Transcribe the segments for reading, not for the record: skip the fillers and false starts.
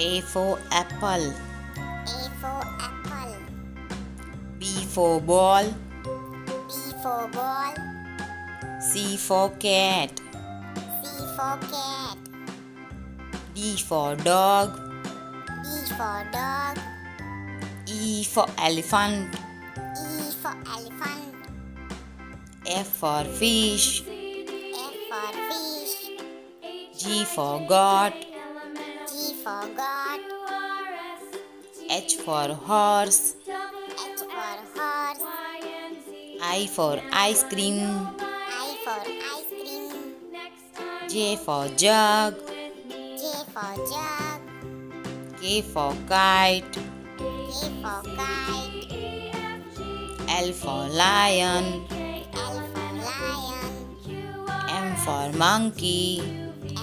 A for apple. A for apple. B for ball. B for ball. C for cat. C for cat. D for dog. D for dog. E for elephant. E for elephant. F for fish. F for fish. G for God. G for God. H for horse. H for horse. I for ice cream. I for ice cream. J for jug. J for jug. K for kite. K for kite. L for lion. L for lion. M for monkey.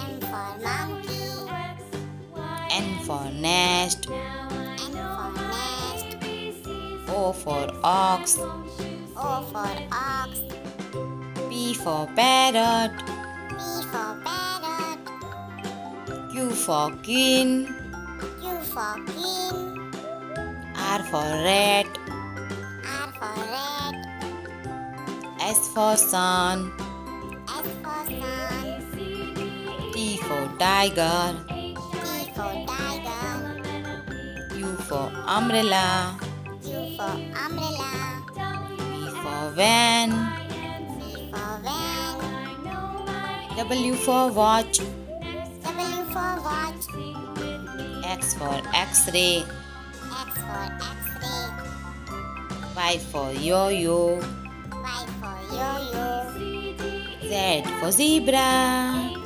M for monkey. N for nest. N for nest. O for ox. O for ox. P for parrot. P for parrot. Q for queen. Q for queen. R for rat. R for rat. S for sun. S for sun. T for tiger. T for tiger. U for umbrella. U for umbrella. Van. V for van. W for watch. W for watch. X for X-ray. X for X-ray. Y for yo-yo. Y for yo-yo. Z for zebra.